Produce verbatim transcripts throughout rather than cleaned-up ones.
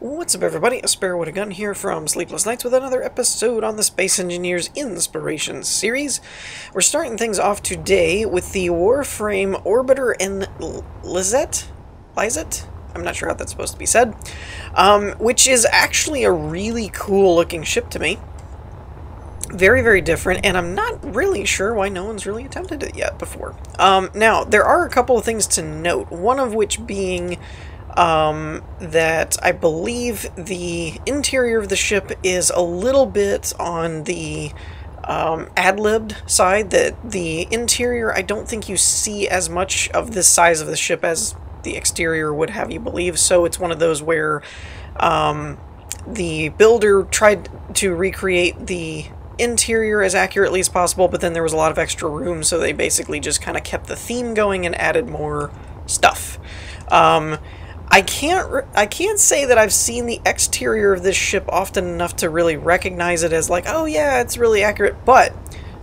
What's up, everybody? Asparo with a Gun here from Sleepless Nights with another episode on the Space Engineers Inspiration series. We're starting things off today with the Warframe Orbiter and Lazette? Liset? I'm not sure how that's supposed to be said. Um, which is actually a really cool looking ship to me. Very, very different, and I'm not really sure why no one's really attempted it yet before. Um, now, there are a couple of things to note, one of which being um, that I believe the interior of the ship is a little bit on the um, ad-libbed side, that the interior, I don't think you see as much of this size of the ship as the exterior would have you believe, so it's one of those where um, the builder tried to recreate the interior as accurately as possible, but then there was a lot of extra room, so they basically just kind of kept the theme going and added more stuff. Um, I can't I can't say that I've seen the exterior of this ship often enough to really recognize it as like, oh yeah, it's really accurate, but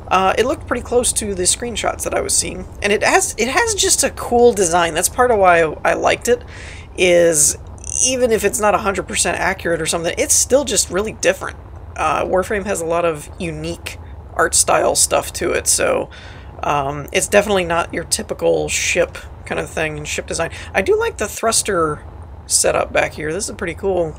uh, it looked pretty close to the screenshots that I was seeing, and it has it has just a cool design. That's part of why I liked it, is even if it's not one hundred percent accurate or something, it's still just really different. Uh, Warframe has a lot of unique art style stuff to it, so um, it's definitely not your typical ship kind of thing and ship design. I do like the thruster setup back here. This is pretty cool.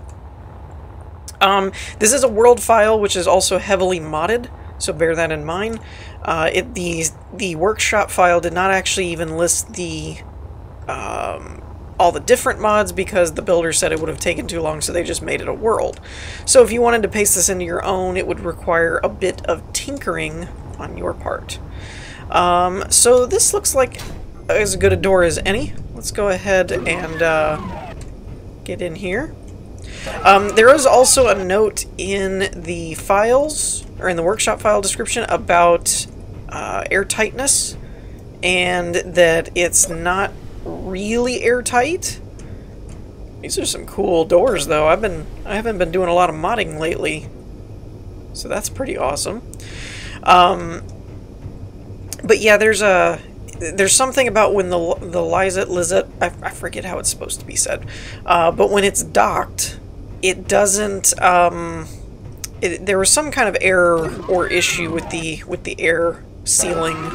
Um, this is a world file, which is also heavily modded, so bear that in mind. Uh, it, the, the workshop file did not actually even list the um, all the different mods because the builder said it would have taken too long, so they just made it a world. So if you wanted to paste this into your own, it would require a bit of tinkering on your part. Um, so this looks like as good a door as any. Let's go ahead and uh, get in here. Um, there is also a note in the files, or in the workshop file description, about uh, airtightness, and that it's not really airtight. These are some cool doors, though. I've been I haven't been doing a lot of modding lately, so that's pretty awesome. Um, but yeah, there's a there's something about when the the Liset Liset I, I forget how it's supposed to be said, uh, but when it's docked, it doesn't. Um, it, there was some kind of error or issue with the with the air sealing,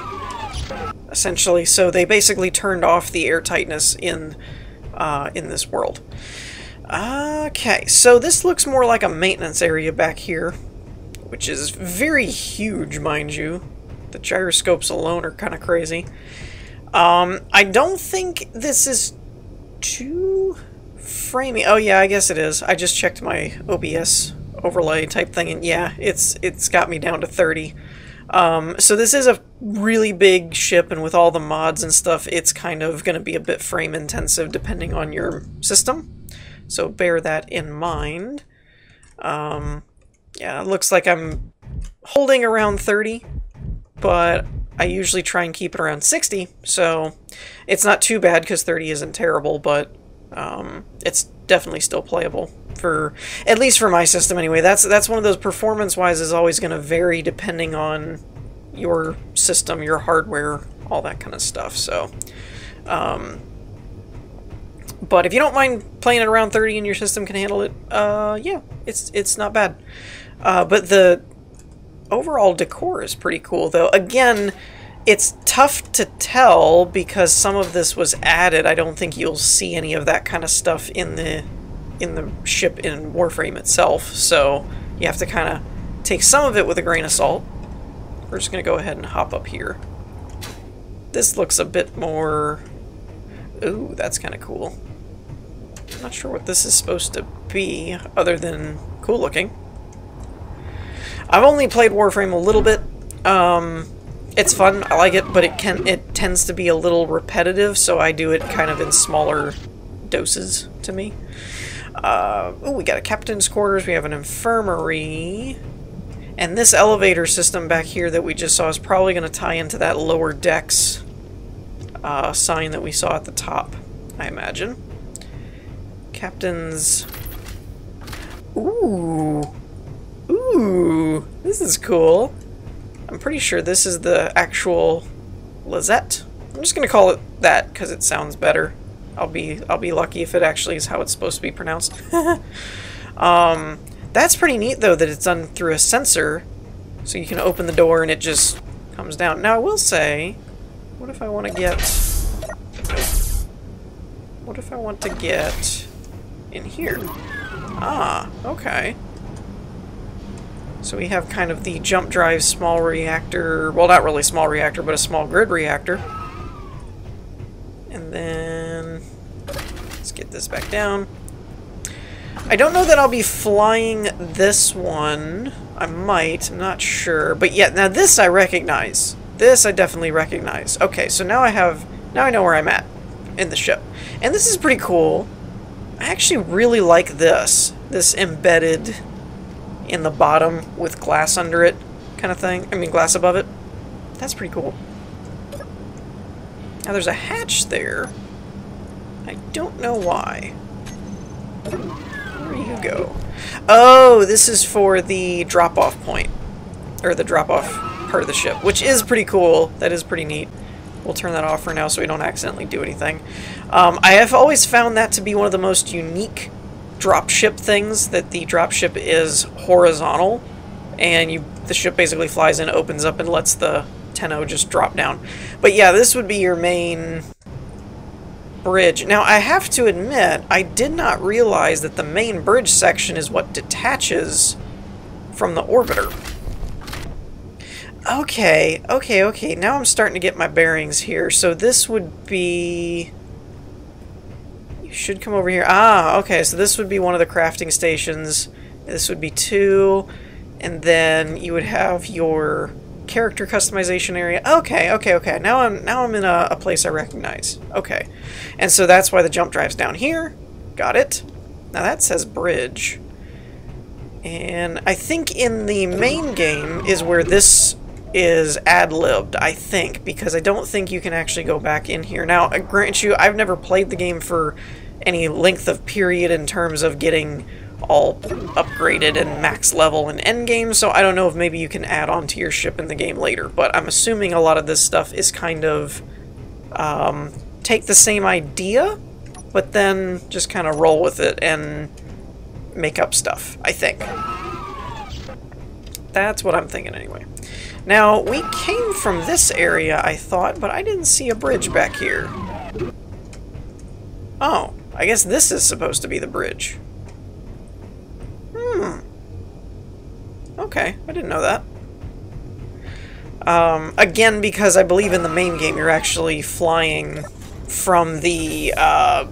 essentially, so they basically turned off the airtightness in uh, in this world. Okay, so this looks more like a maintenance area back here, which is very huge, mind you. The gyroscopes alone are kind of crazy. Um, I don't think this is too framey. Oh yeah, I guess it is. I just checked my O B S overlay type thing, and yeah, it's it's got me down to thirty. Um, so this is a really big ship, and with all the mods and stuff, it's kind of going to be a bit frame intensive depending on your system. So bear that in mind. Um, yeah, it looks like I'm holding around thirty, but I usually try and keep it around sixty, so it's not too bad because thirty isn't terrible, but um, it's definitely still playable. For at least for my system anyway. That's that's one of those performance wise is always going to vary depending on your system, your hardware, all that kind of stuff. So um but if you don't mind playing at around thirty and your system can handle it, uh yeah, it's it's not bad. Uh but the overall decor is pretty cool, though. Again, it's tough to tell because some of this was added. I don't think you'll see any of that kind of stuff in the in the ship in Warframe itself, so you have to kind of take some of it with a grain of salt. We're just going to go ahead and hop up here. This looks a bit more... ooh, that's kind of cool. I'm not sure what this is supposed to be, other than cool looking. I've only played Warframe a little bit. Um, it's fun, I like it, but it can it tends to be a little repetitive, so I do it kind of in smaller doses to me. Uh, oh, we got a captain's quarters, we have an infirmary, and this elevator system back here that we just saw is probably going to tie into that lower decks uh, sign that we saw at the top, I imagine. Captain's... ooh! Ooh! This is cool! I'm pretty sure this is the actual Lazette. I'm just going to call it that because it sounds better. I'll be I'll be lucky if it actually is how it's supposed to be pronounced. um, that's pretty neat though that it's done through a sensor, so you can open the door and it just comes down. Now I will say, what if I want to get? What if I want to get in here? Ah, okay. So we have kind of the jump drive small reactor, well not really small reactor, but a small grid reactor. And then let's get this back down. I don't know that I'll be flying this one. I might, I'm not sure. But yeah, now this I recognize. This I definitely recognize. Okay, so now I have, now I know where I'm at in the ship. And this is pretty cool. I actually really like this. This embedded in the bottom with glass under it kind of thing. I mean glass above it. That's pretty cool. Now there's a hatch there. I don't know why. Where do you go? Oh, this is for the drop-off point. Or the drop-off part of the ship, which is pretty cool. That is pretty neat. We'll turn that off for now so we don't accidentally do anything. Um, I have always found that to be one of the most unique dropship things, that the dropship is horizontal and you the ship basically flies in, opens up, and lets the Tenno just drop down. But yeah, this would be your main bridge. Now I have to admit, I did not realize that the main bridge section is what detaches from the orbiter. Okay, okay, okay, now I'm starting to get my bearings here. So this would be... You should come over here. Ah, okay, so this would be one of the crafting stations. This would be two. And then you would have your character customization area. Okay, okay, okay. Now I'm now I'm in a, a place I recognize. Okay. And so that's why the jump drive's down here. Got it. Now that says bridge. And I think in the main game is where this is ad-libbed, I think, because I don't think you can actually go back in here. Now, I grant you, I've never played the game for any length of period in terms of getting all upgraded and max level and endgame, so I don't know if maybe you can add on to your ship in the game later, but I'm assuming a lot of this stuff is kind of, um, take the same idea, but then just kind of roll with it and make up stuff, I think. That's what I'm thinking anyway. Now, we came from this area, I thought, but I didn't see a bridge back here. Oh, I guess this is supposed to be the bridge. Hmm. Okay, I didn't know that. Um, again, because I believe in the main game, you're actually flying from the, uh,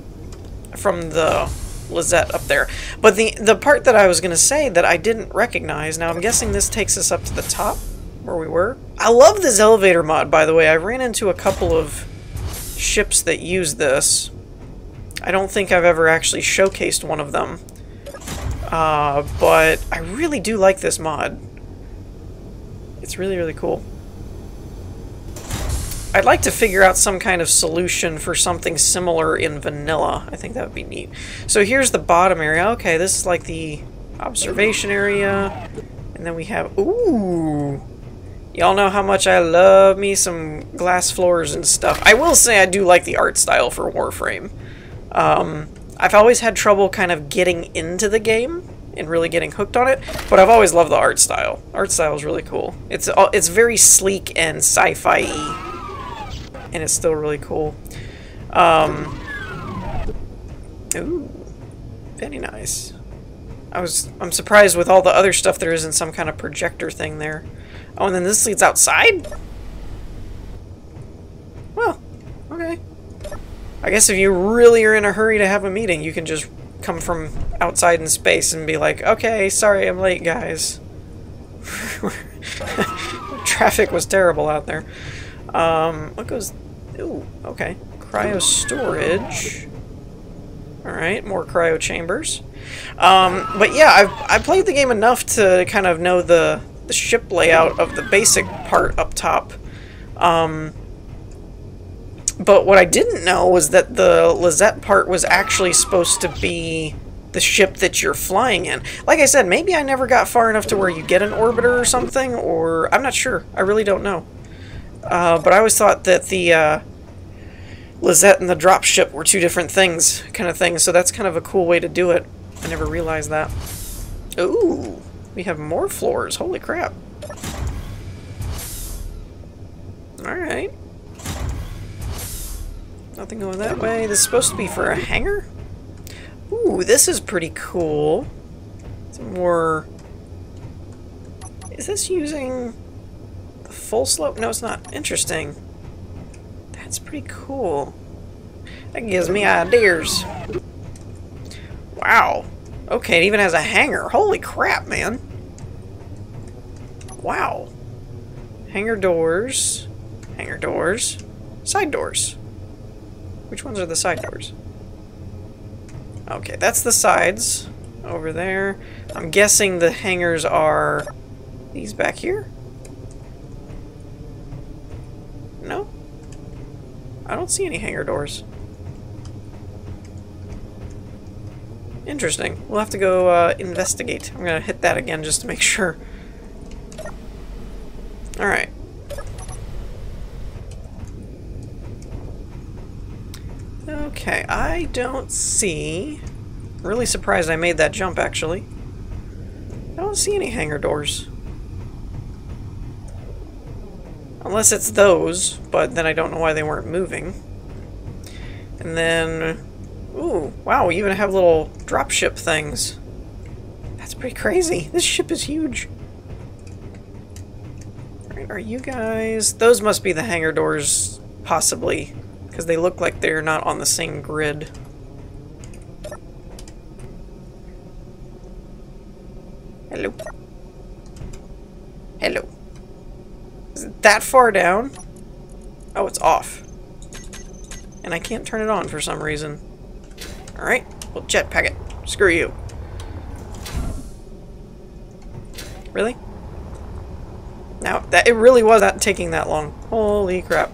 from the Lazette up there. But the, the part that I was going to say that I didn't recognize, now I'm guessing this takes us up to the top. Where we were. I love this elevator mod, by the way. I ran into a couple of ships that use this. I don't think I've ever actually showcased one of them. Uh, but I really do like this mod. It's really, really cool. I'd like to figure out some kind of solution for something similar in vanilla. I think that would be neat. So here's the bottom area. Okay, this is like the observation area. And then we have... Ooh! Y'all know how much I love me some glass floors and stuff. I will say I do like the art style for Warframe. Um, I've always had trouble kind of getting into the game and really getting hooked on it, but I've always loved the art style. Art style is really cool. It's it's very sleek and sci-fi-y, and it's still really cool. Um, ooh, very nice. I was I'm surprised with all the other stuff there isn't some kind of projector thing there. Oh, and then this leads outside? Well, okay. I guess if you really are in a hurry to have a meeting, you can just come from outside in space and be like, okay, sorry I'm late, guys. Traffic was terrible out there. Um, what goes... Ooh, okay. Cryo storage. Alright, more cryo chambers. Um, but yeah, I've, I played the game enough to kind of know the... the ship layout of the basic part up top. Um, but what I didn't know was that the Lazette part was actually supposed to be the ship that you're flying in. Like I said, maybe I never got far enough to where you get an orbiter or something, or I'm not sure. I really don't know. Uh, but I always thought that the, uh, Lazette and the dropship were two different things, kind of thing, so that's kind of a cool way to do it. I never realized that. Ooh, we have more floors, holy crap. Alright. Nothing going that way. This is supposed to be for a hangar? Ooh, this is pretty cool. Some more... Is this using the full slope? No, it's not. Interesting. That's pretty cool. That gives me ideas. Wow. Okay, it even has a hangar. Holy crap, man. Wow. Hangar doors. Hangar doors. Side doors. Which ones are the side doors? Okay, that's the sides over there. I'm guessing the hangars are... These back here? No? I don't see any hangar doors. Interesting. We'll have to go uh, investigate. I'm gonna hit that again just to make sure. Alright. Okay, I don't see... I'm really surprised I made that jump, actually. I don't see any hangar doors. Unless it's those, but then I don't know why they weren't moving. And then... Ooh, wow, we even have little dropship things. That's pretty crazy. This ship is huge. Alright, are you guys... Those must be the hangar doors, possibly. Because they look like they're not on the same grid. Hello. Hello. Is it that far down? Oh, it's off. And I can't turn it on for some reason. Alright, we'll jetpack it. Screw you. Really? Now, that, it really was not taking that long. Holy crap.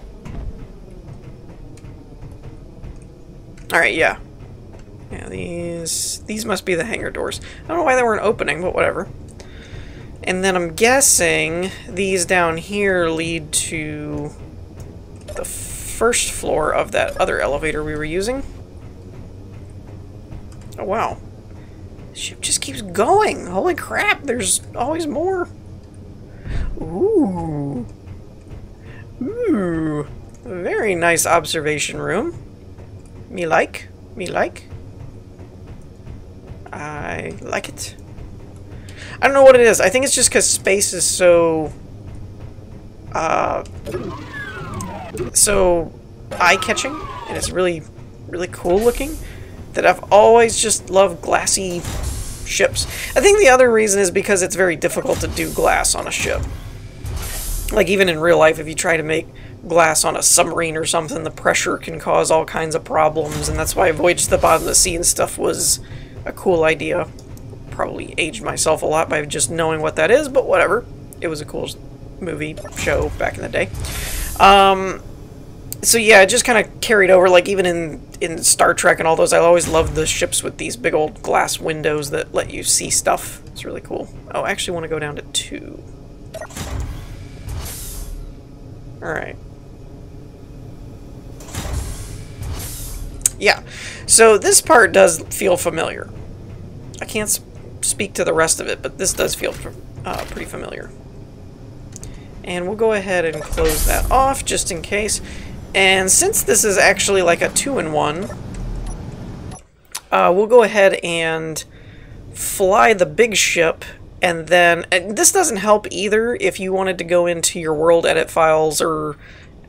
Alright, yeah. Yeah, these, these must be the hangar doors. I don't know why they weren't opening, but whatever. And then I'm guessing these down here lead to the first floor of that other elevator we were using. Oh, wow. This ship just keeps going. Holy crap, there's always more. Ooh. Ooh. Very nice observation room. Me like. Me like. I like it. I don't know what it is. I think it's just because space is so... Uh, so eye-catching, and it's really, really cool looking, that I've always just loved glassy ships. I think the other reason is because it's very difficult to do glass on a ship. Like, even in real life, if you try to make glass on a submarine or something, the pressure can cause all kinds of problems, and that's why Voyage to the Bottom of the Sea and stuff was a cool idea. Probably aged myself a lot by just knowing what that is, but whatever. It was a cool movie show back in the day. Um, so yeah, it just kind of carried over, like even in, in Star Trek and all those, I always loved the ships with these big old glass windows that let you see stuff. It's really cool. Oh, I actually want to go down to two. Alright. Yeah, so this part does feel familiar. I can't sp speak to the rest of it, but this does feel uh, pretty familiar. And we'll go ahead and close that off just in case. And since this is actually like a two-in-one, uh, we'll go ahead and fly the big ship. And then and this doesn't help either if you wanted to go into your world edit files or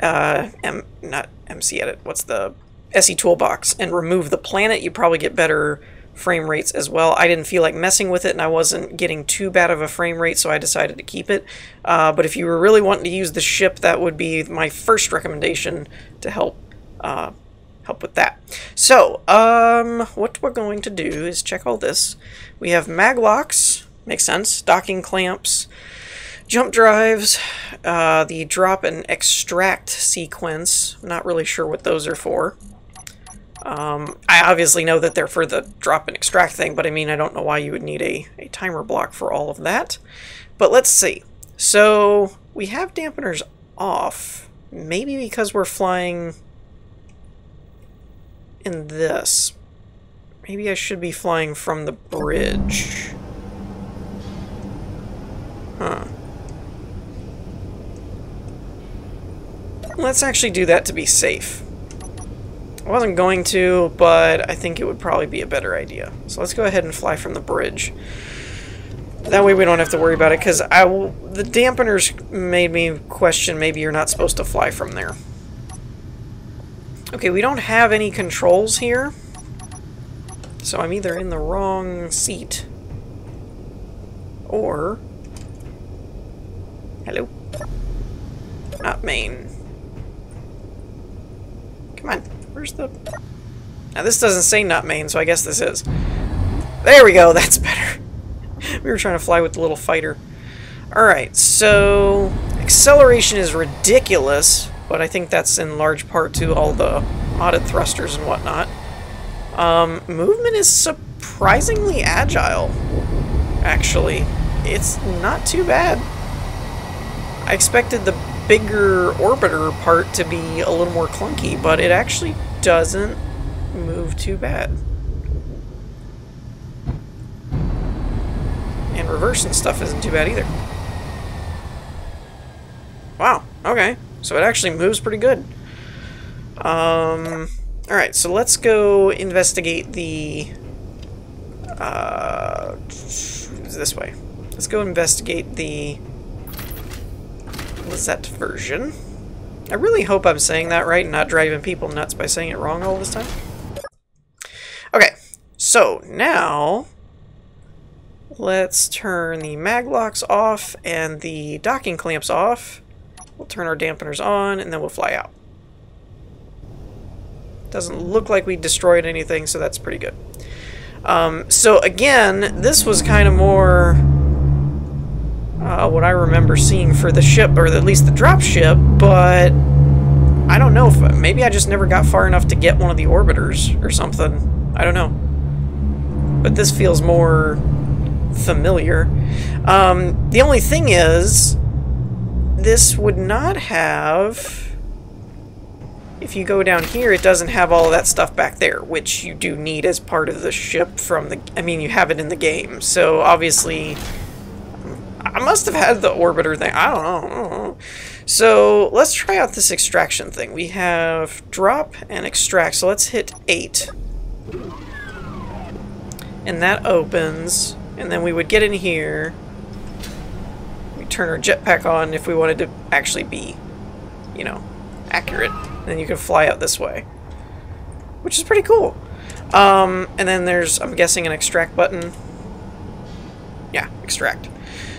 uh, M not M C edit. What's the S E toolbox and remove the planet? You probably get better frame rates as well. I didn't feel like messing with it, and I wasn't getting too bad of a frame rate, so I decided to keep it. Uh, but if you were really wanting to use the ship, that would be my first recommendation to help uh, help with that. So, um, what we're going to do is check all this. We have mag locks, makes sense, docking clamps, jump drives, uh, the drop and extract sequence. I'm not really sure what those are for. Um, I obviously know that they're for the drop and extract thing, but I mean, I don't know why you would need a, a timer block for all of that. But let's see. So, we have dampeners off, maybe because we're flying in this. Maybe I should be flying from the bridge. Huh. Let's actually do that to be safe. I wasn't going to, but I think it would probably be a better idea. So let's go ahead and fly from the bridge. That way we don't have to worry about it, because I will, the dampeners made me question maybe you're not supposed to fly from there. Okay, we don't have any controls here. So I'm either in the wrong seat. Or... hello? Not main. Come on, where's the... now this doesn't say not main, so I guess this is. There we go, that's better. We were trying to fly with the little fighter. Alright, so acceleration is ridiculous, but I think that's in large part to all the modded thrusters and whatnot. Um, movement is surprisingly agile, actually. It's not too bad. I expected the bigger orbiter part to be a little more clunky, but it actually doesn't move too bad. And reverse and stuff isn't too bad either. Wow, okay. So it actually moves pretty good. Um, alright, so let's go investigate the... Uh, this way. Let's go investigate the Lazette version. I really hope I'm saying that right and not driving people nuts by saying it wrong all this time. Okay, so now... let's turn the mag locks off and the docking clamps off. We'll turn our dampeners on and then we'll fly out. Doesn't look like we destroyed anything, so that's pretty good. Um, so again, this was kind of more uh, what I remember seeing for the ship, or at least the drop ship, but I don't know if maybe I just never got far enough to get one of the orbiters or something. I don't know. But this feels more familiar. Um, the only thing is, this would not have, if you go down here, it doesn't have all of that stuff back there, which you do need as part of the ship from the, I mean, you have it in the game, so obviously, I must have had the orbiter thing, I don't know, I don't know. So, let's try out this extraction thing. We have drop and extract, so let's hit eight. And that opens... and then we would get in here, we turn our jetpack on if we wanted to actually be, you know, accurate. Then you can fly out this way, which is pretty cool. Um, and then there's, I'm guessing, an extract button. Yeah, extract.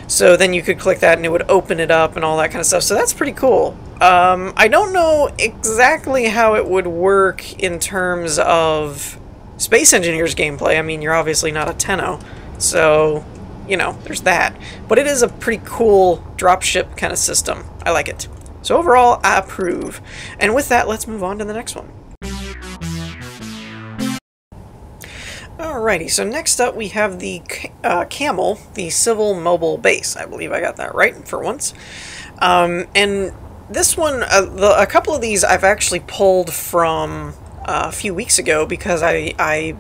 So then you could click that and it would open it up and all that kind of stuff. So that's pretty cool. Um, I don't know exactly how it would work in terms of Space Engineers gameplay. I mean, you're obviously not a Tenno. So, you know, there's that. But it is a pretty cool dropship kind of system. I like it. So overall, I approve. And with that, let's move on to the next one. Alrighty, so next up we have the uh, Camel, the Civil Mobile Base. I believe I got that right for once. Um, and this one, uh, the, a couple of these I've actually pulled from... Uh, a few weeks ago, because I, I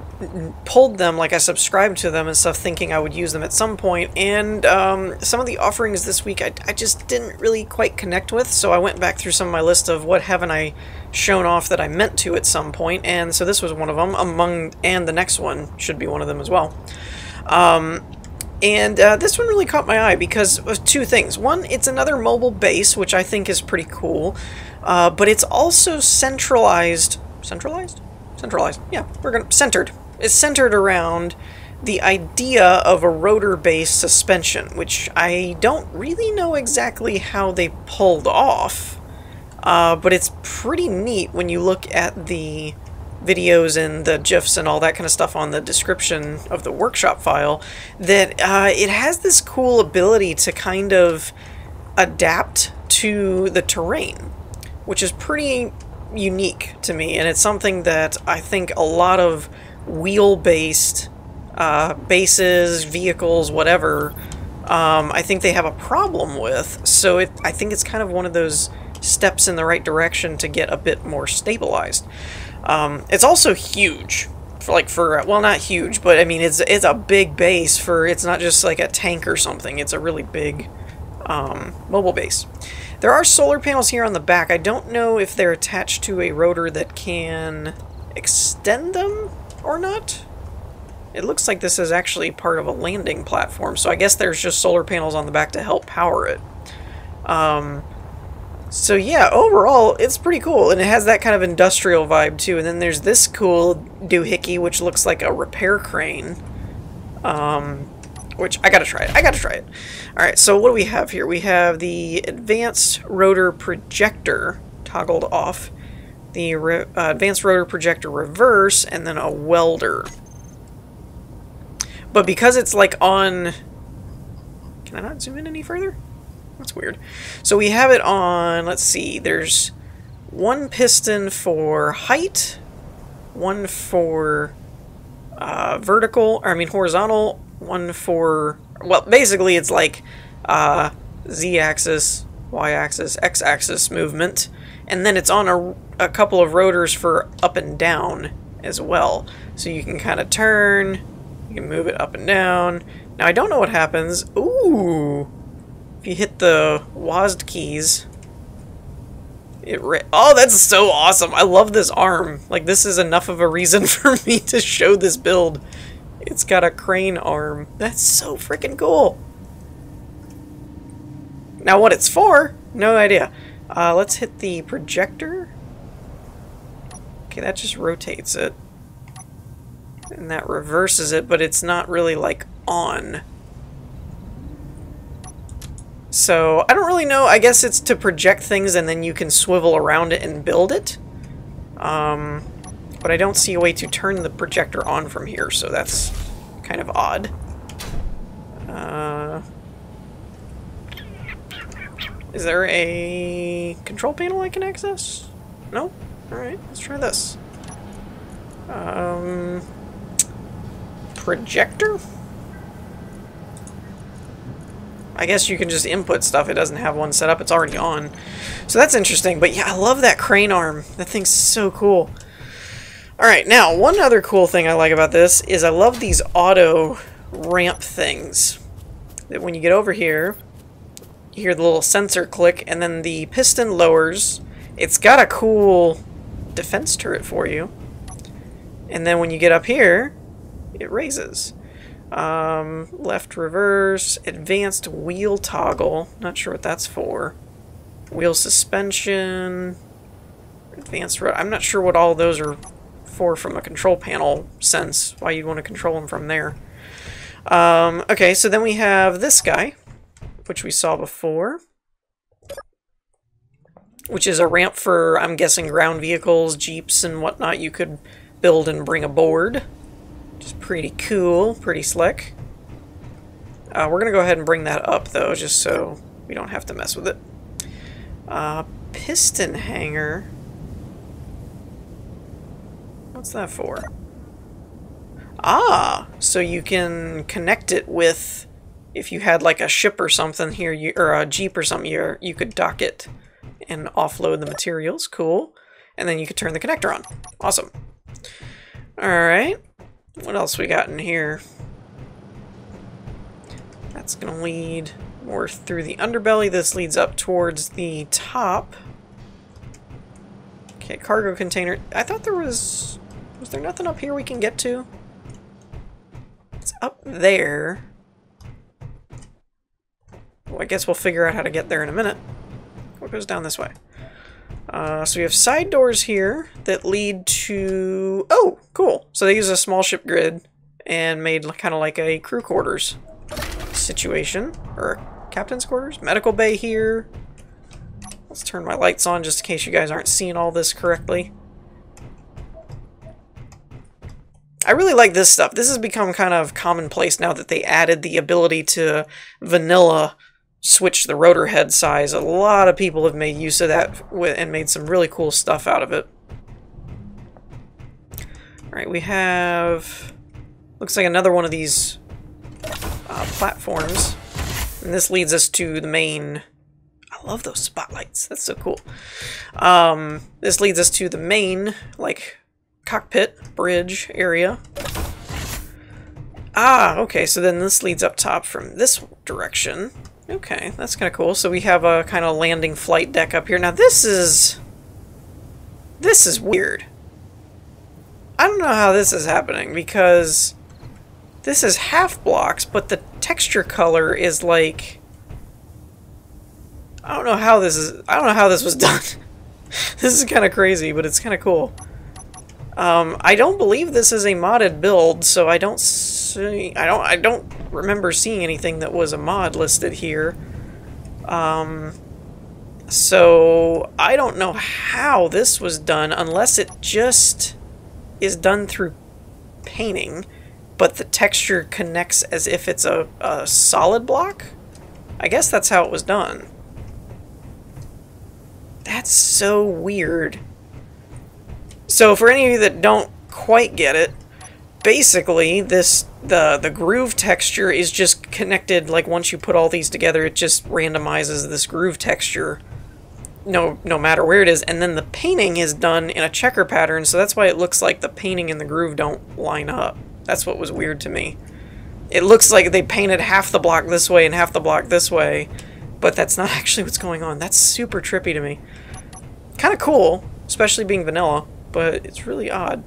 pulled them, like I subscribed to them and stuff, thinking I would use them at some point, and um, some of the offerings this week I, I just didn't really quite connect with, so I went back through some of my list of what haven't I shown off that I meant to at some point, and so this was one of them, among, and the next one should be one of them as well. Um, and uh, this one really caught my eye because of two things. One, it's another mobile base, which I think is pretty cool, uh, but it's also centralized Centralized? Centralized. Yeah, we're gonna... centered. It's centered around the idea of a rotor-based suspension, which I don't really know exactly how they pulled off, uh, but it's pretty neat when you look at the videos and the GIFs and all that kind of stuff on the description of the workshop file, that uh, it has this cool ability to kind of adapt to the terrain, which is pretty... unique to me, and it's something that I think a lot of wheel-based uh, bases, vehicles, whatever, um, I think they have a problem with, so it, I think it's kind of one of those steps in the right direction to get a bit more stabilized. Um, it's also huge. For like for well, not huge, but I mean it's it's a big base for. It's not just like a tank or something. It's a really big um, mobile base. There are solar panels here on the back. I don't know if they're attached to a rotor that can extend them or not. It looks like this is actually part of a landing platform, so I guess there's just solar panels on the back to help power it. Um, so yeah, overall, it's pretty cool, and it has that kind of industrial vibe too. And then there's this cool doohickey, which looks like a repair crane, um, which I gotta try it. I gotta try it. All right, so what do we have here? We have the advanced rotor projector toggled off, the re uh, advanced rotor projector reverse, and then a welder. But because it's like on... Can I not zoom in any further? That's weird. So we have it on, let's see, there's one piston for height, one for uh, vertical, or I mean horizontal, one for, well, basically it's like uh, z-axis, y-axis, x-axis movement, and then it's on a, a couple of rotors for up and down as well. So you can kind of turn, you can move it up and down. Now I don't know what happens. Ooh! If you hit the W A S D keys, it re oh, that's so awesome! I love this arm. Like, this is enough of a reason for me to show this build. It's got a crane arm. That's so freaking cool. Now, what it's for? No idea. Uh, let's hit the projector. Okay, that just rotates it, and that reverses it, but it's not really like on. So, I don't really know. I guess it's to project things and then you can swivel around it and build it. Um, but I don't see a way to turn the projector on from here, so that's kind of odd. Uh, is there a control panel I can access? No? Alright, let's try this. Um, projector? I guess you can just input stuff. It doesn't have one set up. It's already on. So that's interesting. But yeah, I love that crane arm. That thing's so cool. Alright, now, one other cool thing I like about this is I love these auto ramp things. That when you get over here, you hear the little sensor click, and then the piston lowers. It's got a cool defense turret for you. And then when you get up here, it raises. Um, left reverse, advanced wheel toggle, not sure what that's for. Wheel suspension, advanced rotor. I'm not sure what all those are for from a control panel sense, why you'd want to control them from there. Um, okay, so then we have this guy, which we saw before, which is a ramp for, I'm guessing, ground vehicles, jeeps, and whatnot. You could build and bring aboard, which is pretty cool, pretty slick. Uh, we're gonna go ahead and bring that up though, just so we don't have to mess with it. Uh, piston hanger. What's that for? Ah, so you can connect it with, if you had like a ship or something here, you, or a jeep or something here, you could dock it and offload the materials. Cool. And then you could turn the connector on. Awesome. Alright, what else we got in here? That's gonna lead more through the underbelly. This leads up towards the top. Okay, cargo container. I thought there was... Was there nothing up here we can get to? It's up there. Well, I guess we'll figure out how to get there in a minute. What goes down this way? Uh, so we have side doors here that lead to... Oh, cool. So they use a small ship grid and made kind of like a crew quarters situation. Or captain's quarters? Medical bay here. Let's turn my lights on just in case you guys aren't seeing all this correctly. I really like this stuff. This has become kind of commonplace now that they added the ability to vanilla... switch the rotor head size. A lot of people have made use of that and made some really cool stuff out of it. Alright, we have... Looks like another one of these uh, platforms. And this leads us to the main... I love those spotlights. That's so cool. Um, this leads us to the main, like, cockpit bridge area. Ah, okay, so then this leads up top from this direction. Okay, that's kind of cool. So we have a kind of landing flight deck up here. Now this is... This is weird. I don't know how this is happening, because this is half blocks, but the texture color is like... I don't know how this is... I don't know how this was done. This is kind of crazy, but it's kind of cool. Um, I don't believe this is a modded build, so I don't see... I don't, I don't remember seeing anything that was a mod listed here. Um, so I don't know how this was done, unless it just is done through painting, but the texture connects as if it's a, a solid block? I guess that's how it was done. That's so weird. So for any of you that don't quite get it, basically this the the groove texture is just connected. Like once you put all these together, it just randomizes this groove texture no no matter where it is, and then the painting is done in a checker pattern, so that's why it looks like the painting and the groove don't line up. That's what was weird to me. It looks like they painted half the block this way and half the block this way, but that's not actually what's going on. That's super trippy to me. Kind of cool, especially being vanilla, but it's really odd.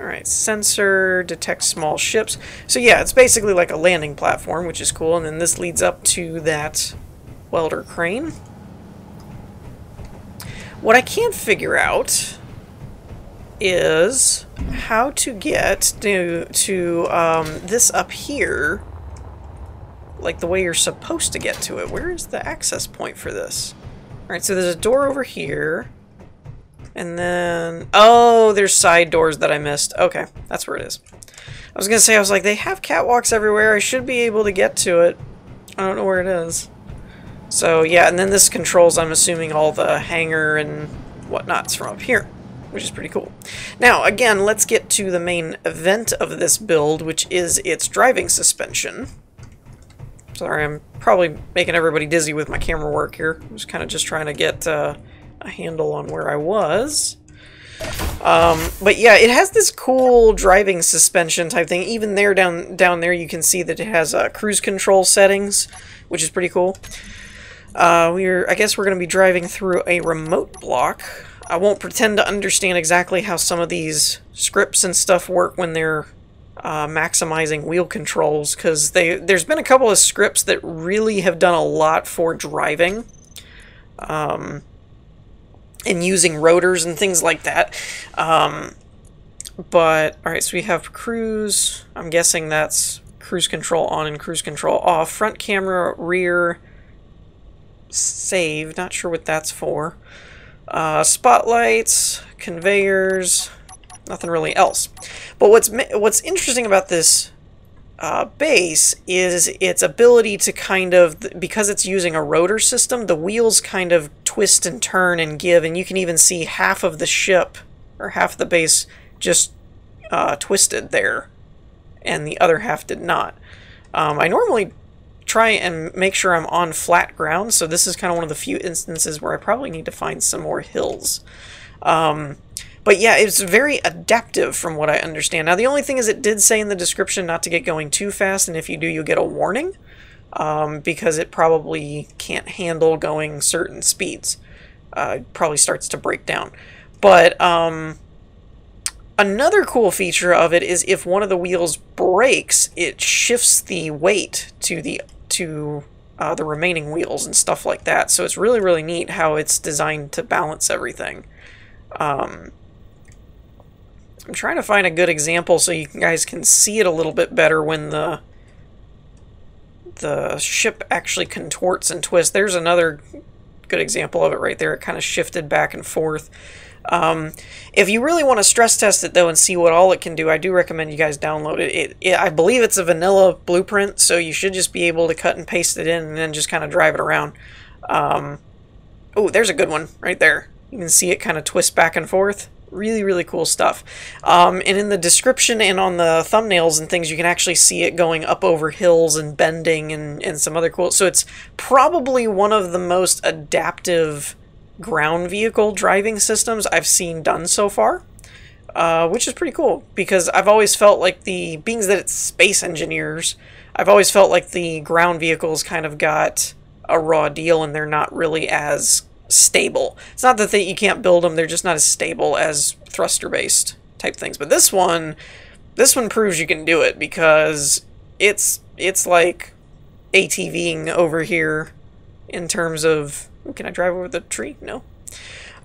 Alright, sensor, detect small ships. So yeah, it's basically like a landing platform, which is cool, and then this leads up to that welder crane. What I can't figure out is how to get to, to um, this up here, like the way you're supposed to get to it. Where is the access point for this? Alright, so there's a door over here, and then... Oh, there's side doors that I missed. Okay, that's where it is. I was gonna say, I was like, they have catwalks everywhere. I should be able to get to it. I don't know where it is. So, yeah, and then this controls, I'm assuming, all the hangar and whatnots from up here, which is pretty cool. Now, again, let's get to the main event of this build, which is its driving suspension. Sorry, I'm probably making everybody dizzy with my camera work here. I was kind of just trying to get uh, a handle on where I was. Um, but yeah, it has this cool driving suspension type thing. Even there, down, down there, you can see that it has uh, cruise control settings, which is pretty cool. Uh, we're, I guess we're going to be driving through a remote block. I won't pretend to understand exactly how some of these scripts and stuff work when they're uh, maximizing wheel controls, because they there's been a couple of scripts that really have done a lot for driving um, and using rotors and things like that. Um, but, alright, so we have cruise. I'm guessing that's cruise control on and cruise control off. Front camera, rear... Save, not sure what that's for. Uh, spotlights, conveyors, nothing really else. But what's what's interesting about this uh, base is its ability to kind of, because it's using a rotor system, the wheels kind of twist and turn and give, and you can even see half of the ship or half the base just uh, twisted there, and the other half did not. Um, I normally try and make sure I'm on flat ground, so this is kind of one of the few instances where I probably need to find some more hills. Um, but yeah, it's very adaptive from what I understand. Now the only thing is it did say in the description not to get going too fast, and if you do you get a warning, um, because it probably can't handle going certain speeds. Uh, it probably starts to break down. But um, another cool feature of it is if one of the wheels breaks, it shifts the weight to the to uh, the remaining wheels and stuff like that. So it's really, really neat how it's designed to balance everything. Um, I'm trying to find a good example so you guys can see it a little bit better when the the ship actually contorts and twists. There's another good example of it right there. It kind of shifted back and forth. Um, if you really want to stress test it, though, and see what all it can do, I do recommend you guys download it. It, it. I believe it's a vanilla blueprint, so you should just be able to cut and paste it in and then just kind of drive it around. Um, oh, there's a good one right there. You can see it kind of twist back and forth. Really, really cool stuff. Um, and in the description and on the thumbnails and things, you can actually see it going up over hills and bending and, and some other cool... So it's probably one of the most adaptive ground vehicle driving systems I've seen done so far, uh, which is pretty cool, because I've always felt like the, being that it's Space Engineers, I've always felt like the ground vehicles kind of got a raw deal and they're not really as stable. It's not that they, you can't build them, they're just not as stable as thruster-based type things. But this one, this one proves you can do it, because it's, it's like ATVing over here in terms of, can I drive over the tree? No.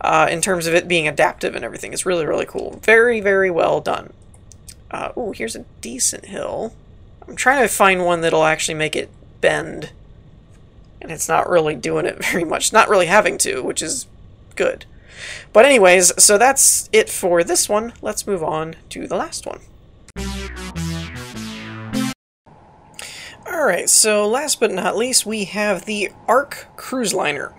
Uh, in terms of it being adaptive and everything. It's really, really cool. Very, very well done. Uh, oh, here's a decent hill. I'm trying to find one that'll actually make it bend. And it's not really doing it very much. Not really having to, which is good. But anyways, so that's it for this one. Let's move on to the last one. Alright, so last but not least, we have the Arc Cruise Liner.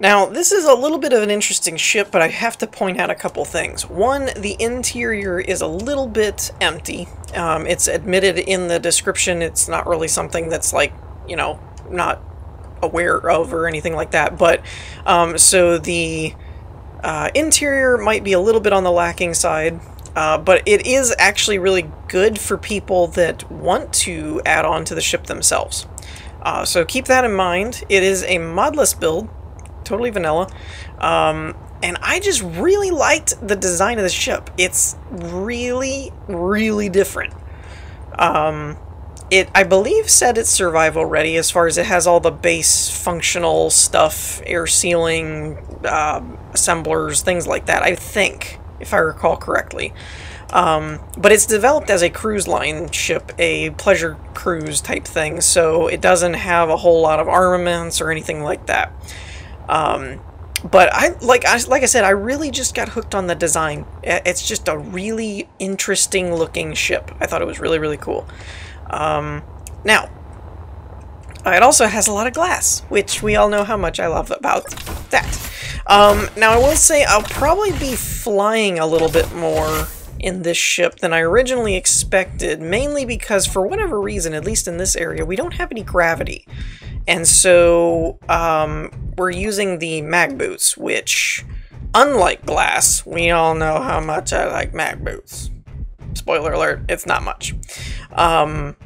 Now, this is a little bit of an interesting ship, but I have to point out a couple things. One, the interior is a little bit empty. Um, it's admitted in the description, it's not really something that's like, you know, not aware of or anything like that, but, um, so the uh, interior might be a little bit on the lacking side. Uh, but it is actually really good for people that want to add on to the ship themselves. Uh, so keep that in mind. It is a modless build, totally vanilla. Um, and I just really liked the design of the ship. It's really, really different. Um, it, I believe, said it's survival ready as far as it has all the base functional stuff, air sealing, uh, assemblers, things like that, I think, if I recall correctly. Um, but it's developed as a cruise line ship, a pleasure cruise type thing, so it doesn't have a whole lot of armaments or anything like that. Um, but I like, I like I said, I really just got hooked on the design. It's just a really interesting looking ship. I thought it was really, really cool. Um, now, it also has a lot of glass, which we all know how much I love about that. Um, now I will say I'll probably be flying a little bit more in this ship than I originally expected, mainly because for whatever reason, at least in this area, we don't have any gravity. And so um, we're using the mag boots, which, unlike glass, we all know how much I like mag boots. Spoiler alert, it's not much. Um,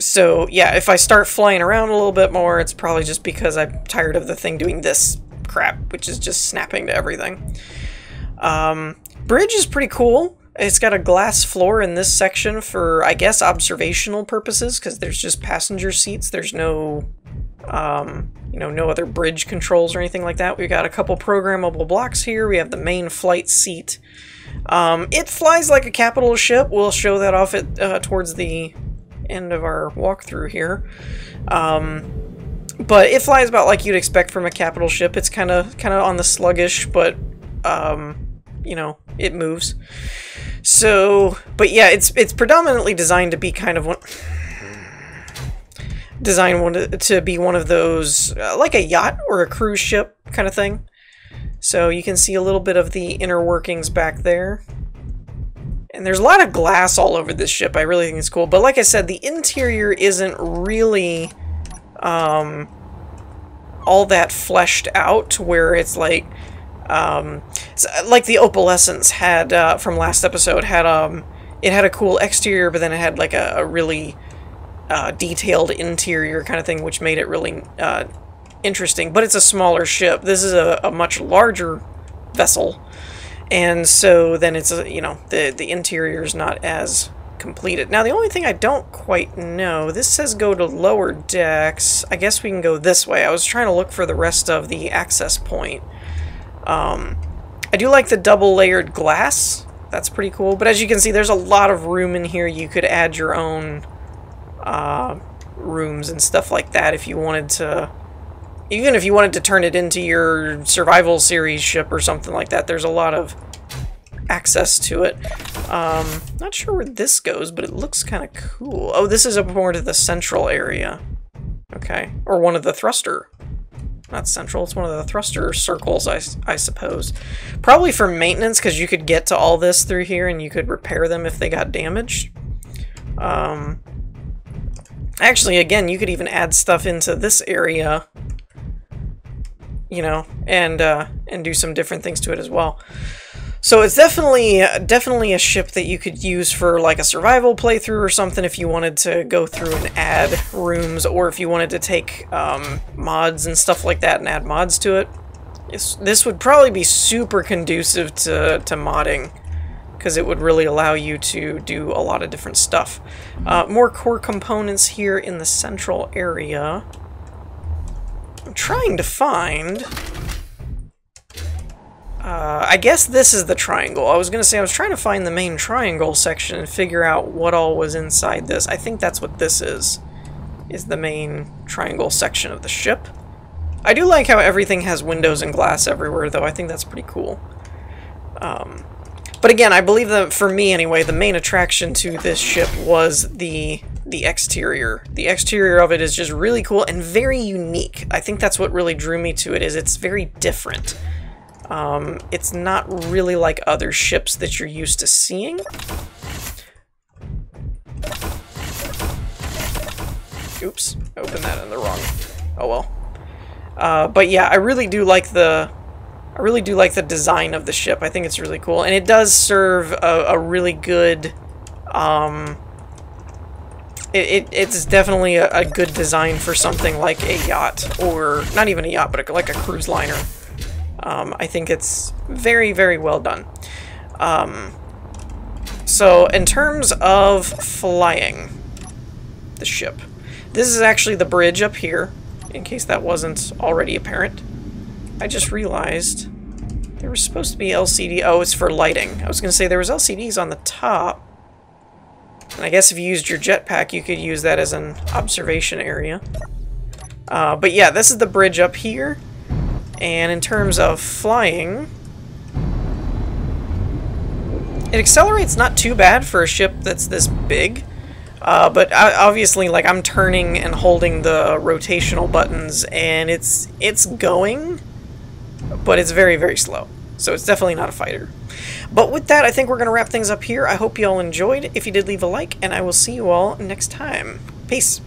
so yeah, if I start flying around a little bit more, it's probably just because I'm tired of the thing doing this crap, which is just snapping to everything. Um, bridge is pretty cool. It's got a glass floor in this section for, I guess, observational purposes, because there's just passenger seats. There's no, um, you know, no other bridge controls or anything like that. We've got a couple programmable blocks here. We have the main flight seat. Um, it flies like a capital ship. We'll show that off at, uh, towards the end of our walkthrough here. Um, But it flies about like you'd expect from a capital ship. It's kind of kind of on the sluggish, but, um, you know, it moves. So, but yeah, it's it's predominantly designed to be kind of one... designed one to, to be one of those, uh, like a yacht or a cruise ship kind of thing. So you can see a little bit of the inner workings back there. And there's a lot of glass all over this ship. I really think it's cool. But like I said, the interior isn't really... Um, all that fleshed out to where it's like, um, it's like the Opalescence had, uh, from last episode, had, um, it had a cool exterior, but then it had like a, a really, uh, detailed interior kind of thing, which made it really, uh, interesting. But it's a smaller ship. This is a, a much larger vessel. And so then it's, a, you know, the, the interior is not as completed. Now, the only thing I don't quite know, this says go to lower decks. I guess we can go this way. I was trying to look for the rest of the access point. Um, I do like the double layered glass. That's pretty cool. But as you can see, there's a lot of room in here. You could add your own uh, rooms and stuff like that if you wanted to. Even if you wanted to turn it into your survival series ship or something like that, there's a lot of access to it. Um, not sure where this goes, but it looks kind of cool. Oh, this is up more to the central area. Okay. Or one of the thruster. Not central, it's one of the thruster circles, I, I suppose. Probably for maintenance, because you could get to all this through here and you could repair them if they got damaged. Um, actually, again, you could even add stuff into this area you know, and uh, and do some different things to it as well. So it's definitely definitely a ship that you could use for like a survival playthrough or something if you wanted to go through and add rooms, or if you wanted to take um, mods and stuff like that and add mods to it. It's, this would probably be super conducive to, to modding, because it would really allow you to do a lot of different stuff. Uh, more core components here in the central area. I'm trying to find... Uh, I guess this is the triangle. I was going to say I was trying to find the main triangle section and figure out what all was inside this. I think that's what this is, is the main triangle section of the ship. I do like how everything has windows and glass everywhere, though. I think that's pretty cool. Um, but again, I believe that, for me anyway, the main attraction to this ship was the the exterior. The exterior of it is just really cool and very unique. I think that's what really drew me to it, is it's very different. Um, it's not really like other ships that you're used to seeing. Oops, I opened that in the wrong. Oh well. Uh, but yeah, I really do like the, I really do like the design of the ship. I think it's really cool, and it does serve a, a really good. Um, it, it it's definitely a, a good design for something like a yacht, or not even a yacht, but a, like a cruise liner. Um, I think it's very, very well done. Um, so in terms of flying the ship, this is actually the bridge up here, in case that wasn't already apparent. I just realized there was supposed to be L C D. Oh, it's for lighting. I was going to say there was L C Ds on the top. And I guess if you used your jetpack, you could use that as an observation area. Uh, but yeah, this is the bridge up here. And in terms of flying, it accelerates not too bad for a ship that's this big, uh, but I, obviously, like, I'm turning and holding the rotational buttons, and it's it's going, but it's very, very slow. So it's definitely not a fighter. But with that, I think we're going to wrap things up here. I hope you all enjoyed. If you did, leave a like, and I will see you all next time. Peace.